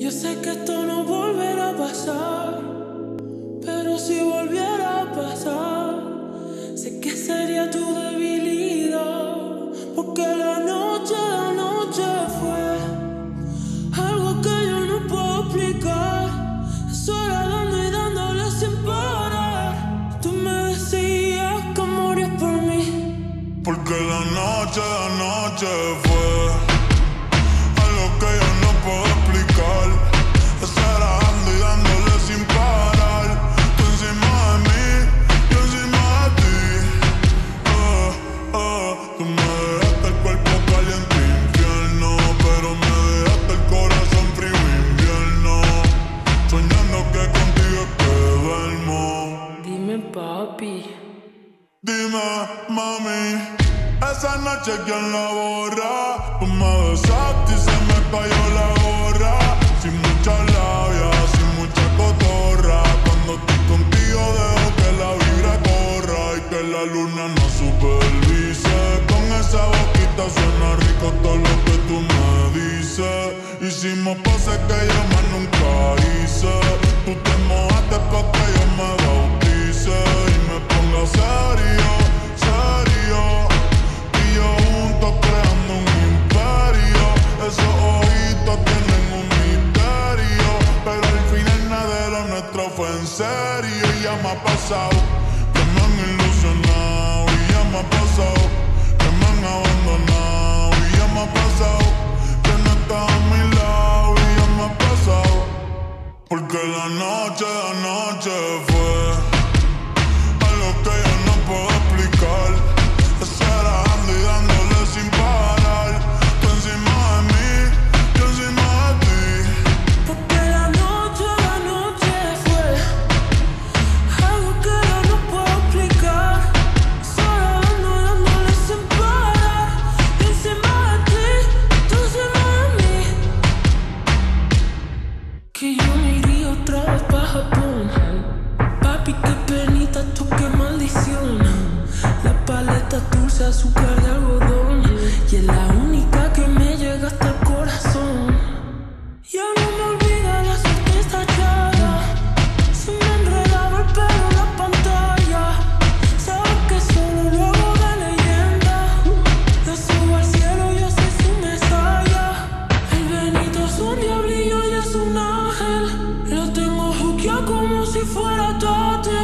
Yo sé que esto no volverá a pasar, pero si volviera a pasar, sé que sería tu debilidad, porque la noche de anoche fue algo que yo no puedo explicar. Eso era dando y dándole sin parar. Tú me decías que morías por mí, porque la noche de anoche fue que yo no puedo explicar. Estar dando y dándole sin parar. Tú encima de mí, yo encima de ti. Tú me dejaste el cuerpo caliente infierno, pero me dejaste el corazón frío invierno. Soñando que contigo es que duermo. Dime papi, dime mami, esa noche ¿quién la borra? Tú me besaste y se me cayó la gorra. Sin mucha labia, sin mucha cotorra. Cuando estoy contigo dejo que la vibra corra y que la luna no supervise. Con esa boquita suena rico todo lo que tú me dices. Hicimos pases que yo más nunca hice. Tú te mojaste pa' que yo me bautice y me ponga serio, serio. Juntos creando un imperio. Esos ojitos tienen un misterio, pero al final nada de lo nuestro fue en serio. Y ya me ha pasado que me han ilusionado, y ya me ha pasado que me han abandonado, y ya me ha pasado que no estás a mi lado, y ya me ha pasado, porque la noche de anoche fue algo que yo no puedo explicar. Estar dando y dándole sin parar. Tú encima de mí, yo encima de ti. Porque la noche fue algo que yo no puedo explicar. Estar dando y dándole sin parar. Yo encima de ti, tú encima de mí. Que yo me iría otra vez pa' Japón. Papi, qué penita, tú qué maldición. La paleta dulce, azúcar de algodón, y es la única que me llega hasta el corazón. Ya no me olvida la suerte estallada. Se me enredaba el pelo en la pantalla. Sabes que solo lo hago de leyenda. Yo subo al cielo, yo soy su mesaya. El Benito es un diablillo y es un ángel. Lo tengo juqueado como si fuera tate.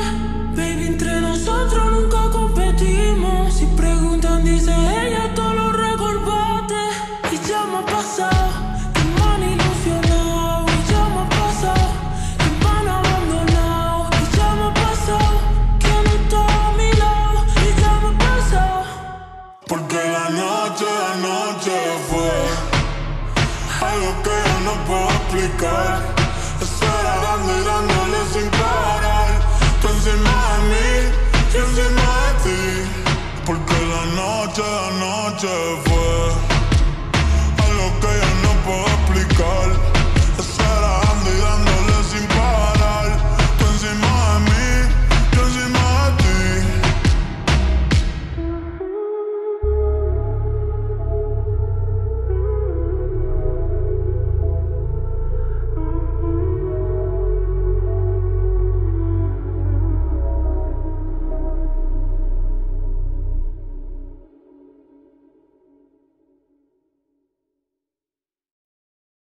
Baby, entre nosotros nunca competimos. Si preguntan, dice ella, todo lo recordaste. Y ya me ha pasado que me han ilusionado, y ya me ha pasado que me han abandonado, y ya me ha pasado que no estás a mi lado, y ya me ha pasado, porque la noche de anoche fue algo que yo no puedo explicar. Estar dando y dándole sin parar. Tú encima de mí, yo encima de ti, porque la noche de anoche